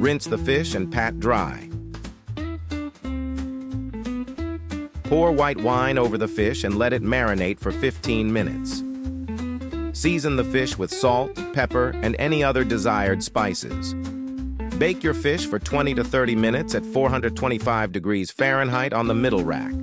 Rinse the fish and pat dry. Pour white wine over the fish and let it marinate for 15 minutes. Season the fish with salt, pepper, and any other desired spices. Bake your fish for 20 to 30 minutes at 425 degrees Fahrenheit on the middle rack.